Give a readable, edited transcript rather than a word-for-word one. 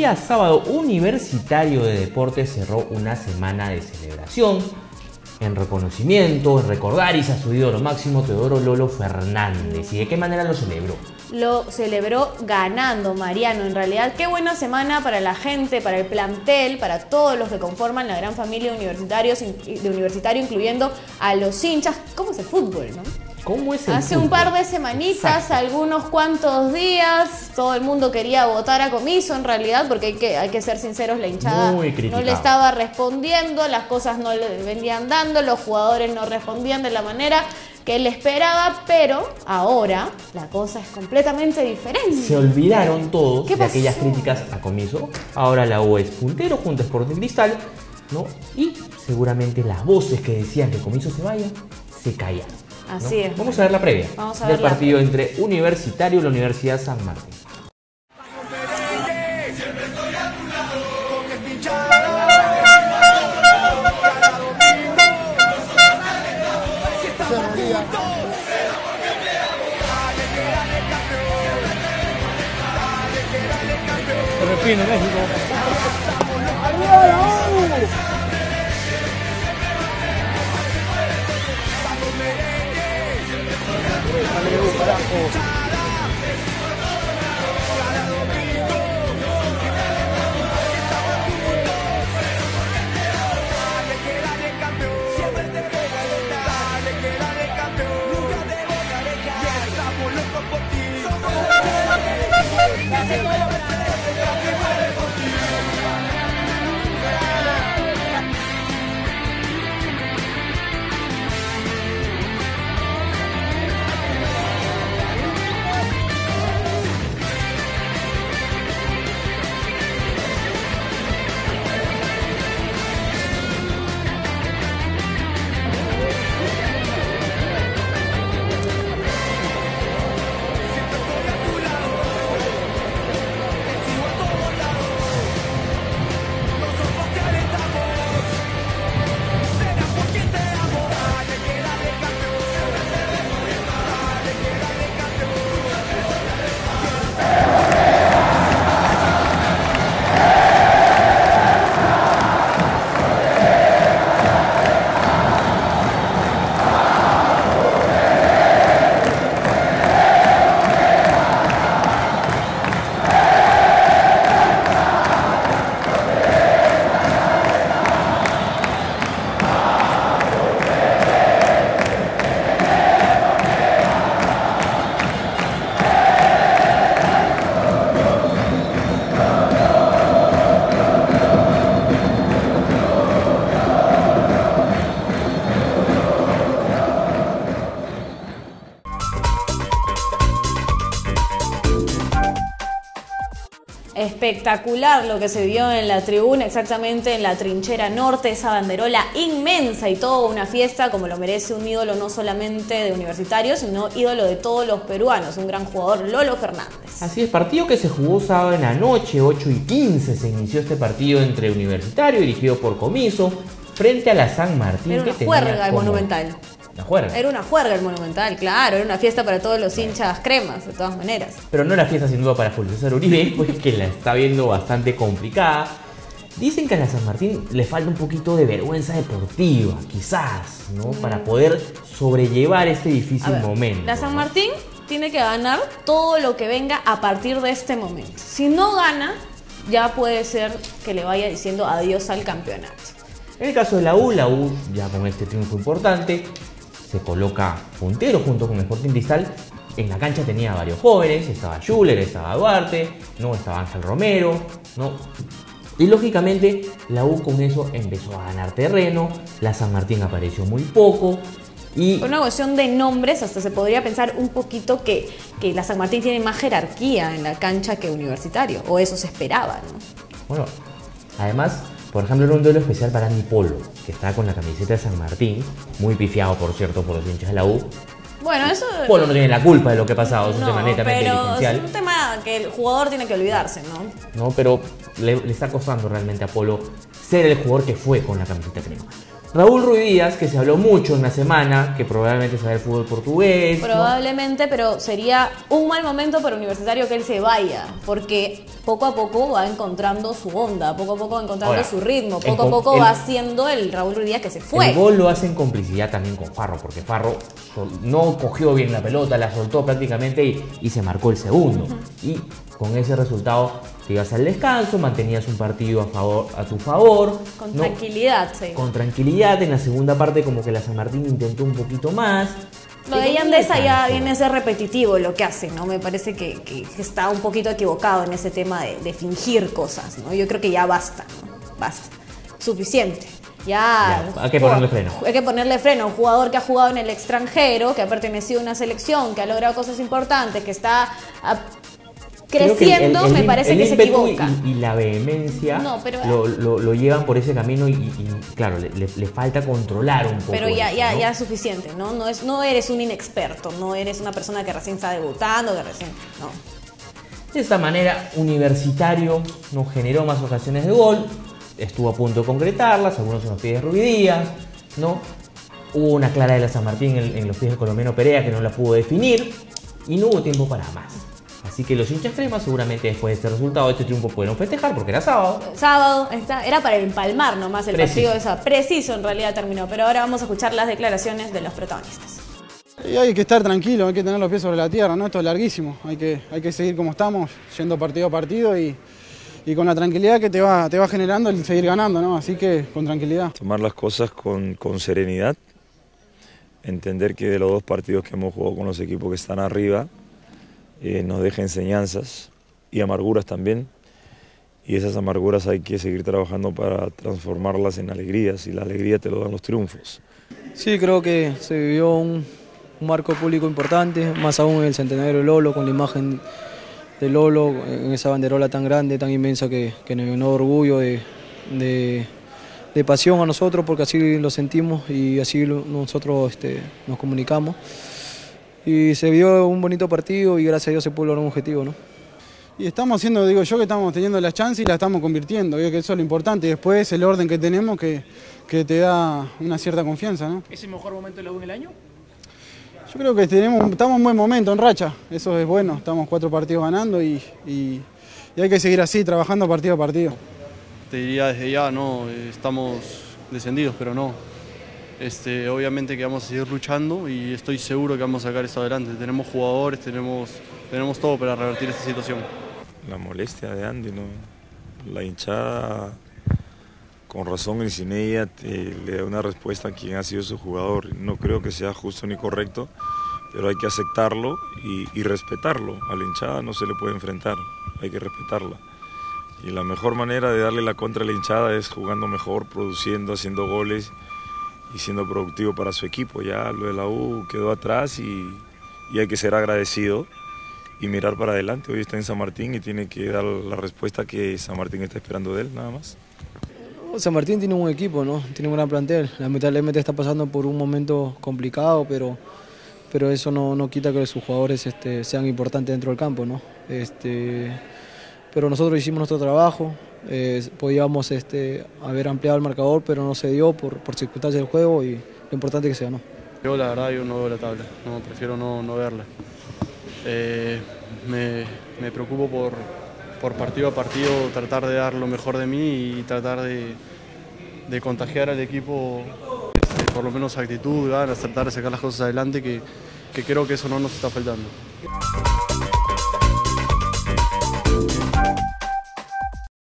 día sábado, Universitario de Deportes cerró una semana de celebración en reconocimiento, en recordar y se ha subido a lo máximo Teodoro Lolo Fernández. ¿Y de qué manera lo celebró? Lo celebró ganando, Mariano. En realidad, qué buena semana para la gente, para el plantel, para todos los que conforman la gran familia de universitario, incluyendo a los hinchas. ¿Cómo es el fútbol, no? ¿Cómo es el Hace fútbol? Un par de semanitas, exacto, algunos cuantos días, todo el mundo quería votar a Comizzo en realidad, porque hay que ser sinceros, la hinchada no le estaba respondiendo, las cosas no le venían dando, los jugadores no respondían de la manera que él esperaba, pero ahora la cosa es completamente diferente. Se olvidaron todos de aquellas críticas a Comizzo, ahora la U es puntero junto a Sporting Cristal, ¿no? Y seguramente las voces que decían que Comizzo se vaya, se callaron. Así es. Vamos a ver la previa del partido entre Universitario y la Universidad San Martin. Repito, México. Espectacular lo que se vio en la tribuna, exactamente en la trinchera norte, esa banderola inmensa y toda una fiesta como lo merece un ídolo no solamente de Universitario, sino ídolo de todos los peruanos, un gran jugador, Lolo Fernández. Así es, partido que se jugó sábado en la noche, 8:15 se inició este partido entre Universitario, dirigido por Comizzo, frente a la San Martín. Era una juerga el Monumental. Era una juerga el Monumental, claro, era una fiesta para todos los hinchas cremas, de todas maneras. Pero no era fiesta sin duda para Fulvio César Uribe, pues que la está viendo bastante complicada. Dicen que a la San Martín le falta un poquito de vergüenza deportiva, quizás, ¿no? Para poder sobrellevar este difícil momento. La San Martín tiene que ganar todo lo que venga a partir de este momento. Si no gana, ya puede ser que le vaya diciendo adiós al campeonato. En el caso de la U ya con este triunfo importante, se coloca puntero junto con Sporting Cristal. En la cancha tenía varios jóvenes, estaba Schuller, estaba Duarte, ¿no? Estaba Ángel Romero, ¿no? Y lógicamente la U con eso empezó a ganar terreno, la San Martín apareció muy poco. Y una cuestión de nombres, hasta se podría pensar un poquito que la San Martín tiene más jerarquía en la cancha que Universitario, o eso se esperaba, ¿no? Bueno, además, por ejemplo, era un duelo especial para Andy Polo, que estaba con la camiseta de San Martín, muy pifiado, por cierto, por los hinchas de la U. Bueno, eso... Polo no tiene la culpa de lo que ha pasado, es un tema netamente dirigencial. Es un tema que el jugador tiene que olvidarse, ¿no? No, pero le está costando realmente a Polo ser el jugador que fue con la camiseta crema. Raúl Ruidíaz, que se habló mucho en la semana, que probablemente será el fútbol portugués. Probablemente, ¿no? Pero sería un mal momento para Universitario que él se vaya, porque poco a poco va encontrando su onda, poco a poco va encontrando su ritmo, poco a poco va haciendo el Raúl Ruidíaz que se fue. El gol lo hace en complicidad también con Farro, porque Farro no cogió bien la pelota, la soltó prácticamente y se marcó el segundo. Y con ese resultado te ibas al descanso, mantenías un partido a tu favor. Con tranquilidad, sí. Con tranquilidad. En la segunda parte como que la San Martín intentó un poquito más. Lo de Yandesa ya viene a ser repetitivo lo que hace, ¿no? Me parece que está un poquito equivocado en ese tema de fingir cosas, ¿no? Yo creo que ya basta, ¿no? Basta. Suficiente. Ya, hay que ponerle freno. Hay que ponerle freno. Un jugador que ha jugado en el extranjero, que ha pertenecido a una selección, que ha logrado cosas importantes, que está creciendo, me parece que se equivoca. Y la vehemencia lo llevan por ese camino y claro, le falta controlar un poco. Pero ya es suficiente, ¿no? No eres un inexperto, no eres una persona que recién está debutando, que recién... No. De esta manera, Universitario nos generó más ocasiones de gol, estuvo a punto de concretarlas, algunos en los pies de Ruidíaz, ¿no? Hubo una clara de la San Martín en los pies del colombiano Perea que no la pudo definir y no hubo tiempo para más. Así que los hinchas cremas seguramente después de este resultado, de este triunfo, pudieron festejar porque era sábado. Sábado, era para empalmar nomás el partido de sábado. Preciso en realidad terminó, pero ahora vamos a escuchar las declaraciones de los protagonistas. Y hay que estar tranquilo, hay que tener los pies sobre la tierra, ¿no? Esto es larguísimo, hay que seguir como estamos, yendo partido a partido y con la tranquilidad que te va generando el seguir ganando, ¿no? Así que con tranquilidad. Tomar las cosas con serenidad, entender que de los dos partidos que hemos jugado con los equipos que están arriba, nos deja enseñanzas y amarguras también, y esas amarguras hay que seguir trabajando para transformarlas en alegrías, y la alegría te lo dan los triunfos. Sí, creo que se vivió un marco público importante, más aún el centenario de Lolo, con la imagen de Lolo en esa banderola tan grande, tan inmensa, que nos llenó de orgullo, de pasión a nosotros, porque así lo sentimos y así nosotros nos comunicamos. Y se vio un bonito partido y gracias a Dios se pudo lograr un objetivo, ¿no? Y estamos haciendo, digo yo, que estamos teniendo la chance y la estamos convirtiendo, que eso es lo importante. Y después el orden que tenemos que te da una cierta confianza, ¿no? ¿Es el mejor momento de la U en el año? Yo creo que estamos en un buen momento, en racha. Eso es bueno, estamos 4 partidos ganando y hay que seguir así, trabajando partido a partido. Te diría desde ya, no, estamos descendidos, pero no. Obviamente que vamos a seguir luchando y estoy seguro que vamos a sacar esto adelante. Tenemos jugadores, tenemos todo para revertir esta situación. La molestia de Andy, ¿no? La hinchada, con razón y sin ella, le da una respuesta a quien ha sido su jugador. No creo que sea justo ni correcto, pero hay que aceptarlo y respetarlo. A la hinchada no se le puede enfrentar, hay que respetarla. Y la mejor manera de darle la contra a la hinchada es jugando mejor, produciendo, haciendo goles y siendo productivo para su equipo. Ya lo de la U quedó atrás y hay que ser agradecido y mirar para adelante. Hoy está en San Martín y tiene que dar la respuesta que San Martín está esperando de él, nada más. San Martín tiene un buen equipo, ¿no? Tiene un gran plantel. Lamentablemente está pasando por un momento complicado, pero eso no quita que sus jugadores sean importantes dentro del campo, ¿no? Pero nosotros hicimos nuestro trabajo. Podíamos haber ampliado el marcador, pero no se dio por circunstancias del juego y lo importante es que se ganó. Yo la verdad no veo la tabla, prefiero no verla. Me preocupo por partido a partido, tratar de dar lo mejor de mí y tratar de contagiar al equipo por lo menos actitud, ganas, tratar de sacar las cosas adelante, que creo que eso no nos está faltando.